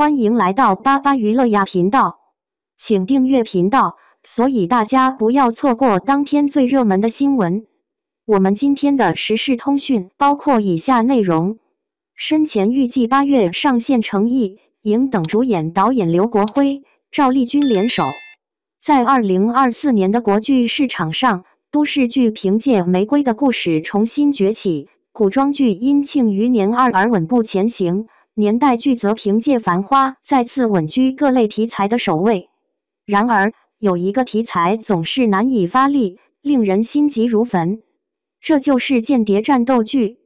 欢迎来到巴巴娱乐呀频道，请订阅频道，所以大家不要错过当天最热门的新闻。我们今天的时事通讯包括以下内容：深前预计8月上线，程毅、莹等主演，导演刘国辉、赵丽君联手。在2024年的国剧市场上，都市剧凭借《玫瑰的故事》重新崛起，古装剧因《庆余年2》而稳步前行。 年代剧则凭借《繁花》再次稳居各类题材的首位。然而，有一个题材总是难以发力，令人心急如焚，这就是间谍战斗剧。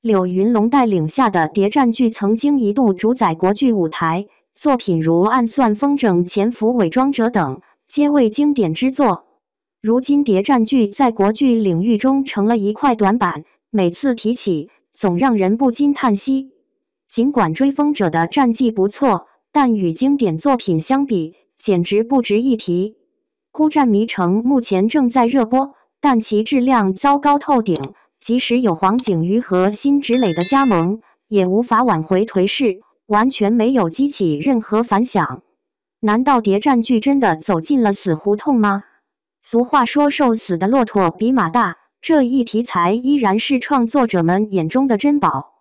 柳云龙带领下的谍战剧曾经一度主宰国剧舞台，作品如《暗算风筝》《潜伏伪装者》等，皆为经典之作。如今，谍战剧在国剧领域中成了一块短板，每次提起，总让人不禁叹息。 尽管《追风者》的战绩不错，但与经典作品相比，简直不值一提。《孤战迷城》目前正在热播，但其质量糟糕透顶。即使有黄景瑜和辛芷蕾的加盟，也无法挽回颓势，完全没有激起任何反响。难道谍战剧真的走进了死胡同吗？俗话说“瘦死的骆驼比马大”，这一题材依然是创作者们眼中的珍宝。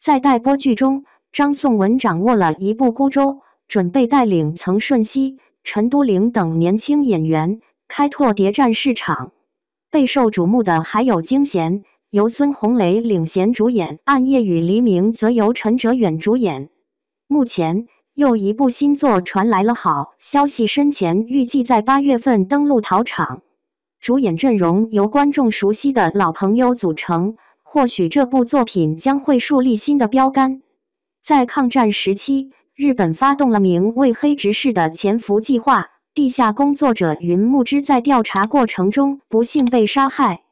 在待播剧中，张颂文掌握了一部孤舟，准备带领曾舜晞、陈都灵等年轻演员开拓谍战市场。备受瞩目的还有《惊弦》，由孙红雷领衔主演；《暗夜与黎明》则由陈哲远主演。目前又一部新作传来了好消息，深前预计在8月份登陆桃场，主演阵容由观众熟悉的老朋友组成。 或许这部作品将会树立新的标杆。在抗战时期，日本发动了名为“黑执事”的潜伏计划，地下工作者云木之在调查过程中不幸被杀害。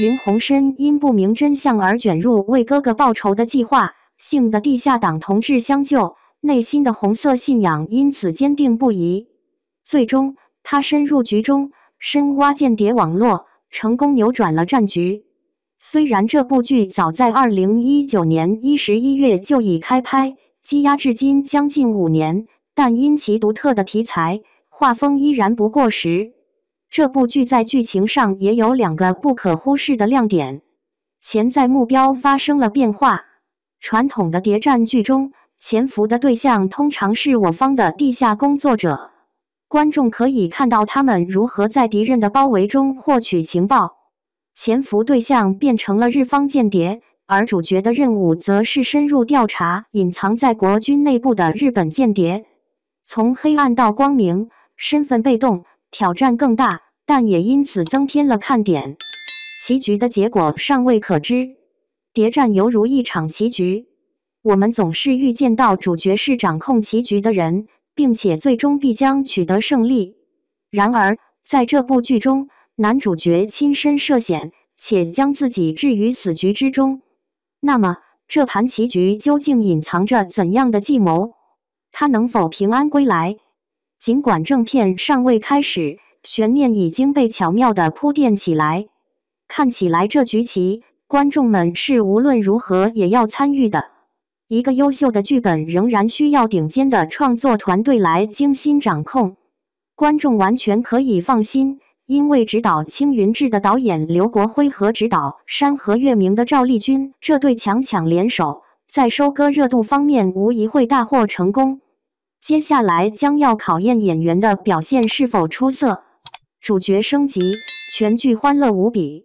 云鸿深因不明真相而卷入为哥哥报仇的计划，幸得地下党同志相救，内心的红色信仰因此坚定不移。最终，他深入局中，深挖间谍网络，成功扭转了战局。 虽然这部剧早在2019年11月就已开拍，积压至今将近5年，但因其独特的题材、画风依然不过时。这部剧在剧情上也有2个不可忽视的亮点，潜在目标发生了变化。传统的谍战剧中，潜伏的对象通常是我方的地下工作者，观众可以看到他们如何在敌人的包围中获取情报。 潜伏对象变成了日方间谍，而主角的任务则是深入调查隐藏在国军内部的日本间谍。从黑暗到光明，身份被动，挑战更大，但也因此增添了看点。棋局的结果尚未可知，谍战犹如一场棋局，我们总是预见到主角是掌控棋局的人，并且最终必将取得胜利。然而，在这部剧中， 男主角亲身涉险，且将自己置于死局之中。那么，这盘棋局究竟隐藏着怎样的计谋？他能否平安归来？尽管正片尚未开始，悬念已经被巧妙地铺垫起来。看起来这局棋，观众们是无论如何也要参与的。一个优秀的剧本仍然需要顶尖的创作团队来精心掌控，观众完全可以放心。 因为执导《青云志》的导演刘国辉和执导《山河月明》的赵丽君这对强联手，在收割热度方面无疑会大获成功。接下来将要考验演员的表现是否出色。主角升级，全剧欢乐无比。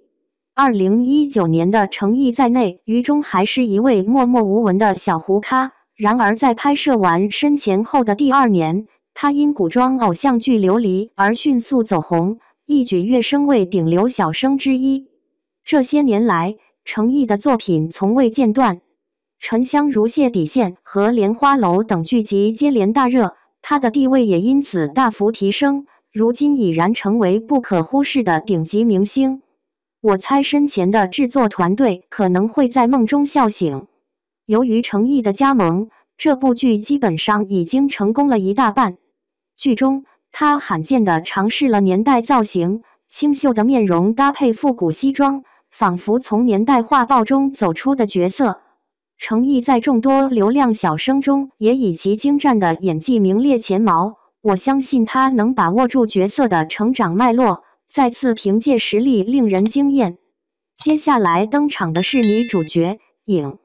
2019年的程毅在内，于中还是一位默默无闻的小胡咖。然而在拍摄完《深前》后的第2年，他因古装偶像剧《琉璃》而迅速走红。 一举跃升为顶流小生之一。这些年来，程毅的作品从未间断，《沉香如屑》《底线》和《莲花楼》等剧集接连大热，他的地位也因此大幅提升，如今已然成为不可忽视的顶级明星。我猜深前的制作团队可能会在梦中笑醒。由于程毅的加盟，这部剧基本上已经成功了一大半。剧中， 他罕见地尝试了年代造型，清秀的面容搭配复古西装，仿佛从年代画报中走出的角色。程毅在众多流量小生中也以其精湛的演技名列前茅。我相信他能把握住角色的成长脉络，再次凭借实力令人惊艳。接下来登场的是女主角颖。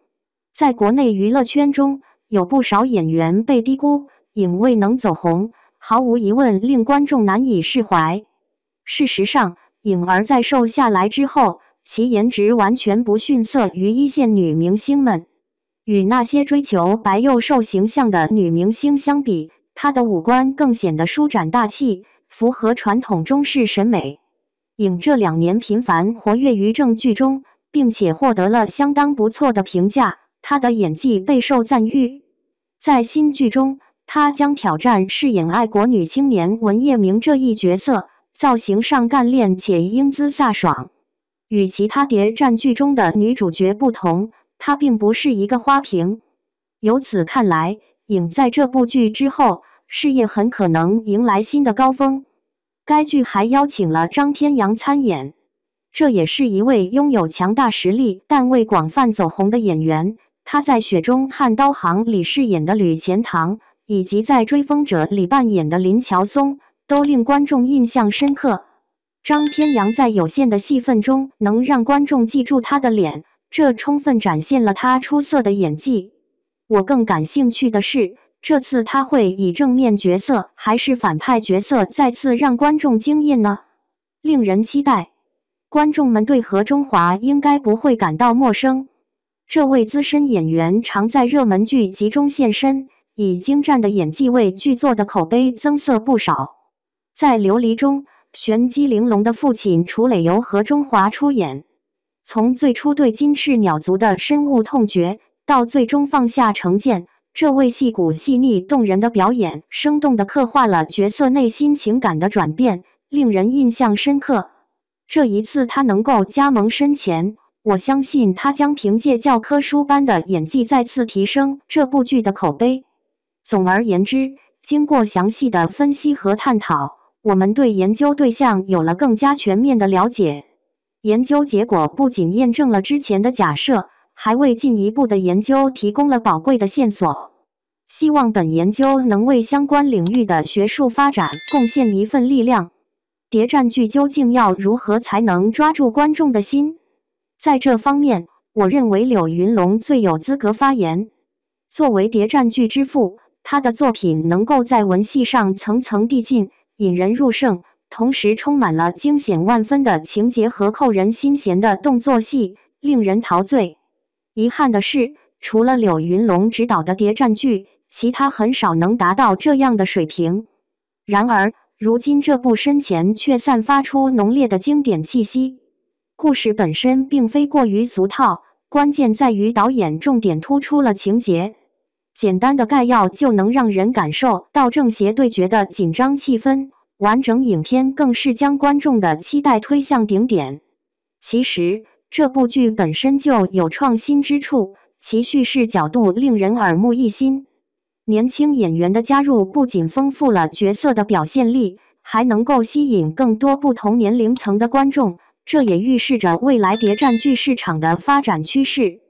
在国内娱乐圈中，有不少演员被低估，颖未能走红，毫无疑问令观众难以释怀。事实上，颖儿在瘦下来之后，其颜值完全不逊色于一线女明星们。与那些追求白幼瘦形象的女明星相比，她的五官更显得舒展大气，符合传统中式审美。颖这两年频繁活跃于正剧中，并且获得了相当不错的评价，她的演技备受赞誉。在新剧中，她将挑战饰演爱国女青年文叶明这一角色，造型上干练且英姿飒爽。与其他谍战剧中的女主角不同，她并不是一个花瓶。由此看来，颖在这部剧之后，事业很可能迎来新的高峰。该剧还邀请了张天阳参演，这也是一位拥有强大实力但未广泛走红的演员。他在《雪中悍刀行》里饰演的吕钱塘，以及在《追风者》里扮演的林乔松，都令观众印象深刻。张天阳在有限的戏份中能让观众记住他的脸，这充分展现了他出色的演技。我更感兴趣的是，这次他会以正面角色还是反派角色再次让观众惊艳呢？令人期待。观众们对何中华应该不会感到陌生，这位资深演员常在热门剧集中现身，以精湛的演技为剧作的口碑增色不少。在《琉璃》中，玄机玲珑的父亲楚磊由何中华出演。从最初对金翅鸟族的深恶痛绝，到最终放下成见，这位戏骨细腻动人的表演，生动地刻画了角色内心情感的转变，令人印象深刻。这一次他能够加盟深潜，我相信他将凭借教科书般的演技再次提升这部剧的口碑。总而言之，经过详细的分析和探讨，我们对研究对象有了更加全面的了解。研究结果不仅验证了之前的假设，还为进一步的研究提供了宝贵的线索。希望本研究能为相关领域的学术发展贡献一份力量。谍战剧究竟要如何才能抓住观众的心？在这方面，我认为柳云龙最有资格发言。作为谍战剧之父，他的作品能够在文戏上层层递进，引人入胜。同时充满了惊险万分的情节和扣人心弦的动作戏，令人陶醉。遗憾的是，除了柳云龙执导的谍战剧，其他很少能达到这样的水平。然而，如今这部《深潜》却散发出浓烈的经典气息。故事本身并非过于俗套，关键在于导演重点突出了情节。简单的概要就能让人感受到正邪对决的紧张气氛。完整影片更是将观众的期待推向顶点。其实，这部剧本身就有创新之处，其叙事角度令人耳目一新。年轻演员的加入不仅丰富了角色的表现力，还能够吸引更多不同年龄层的观众，这也预示着未来谍战剧市场的发展趋势。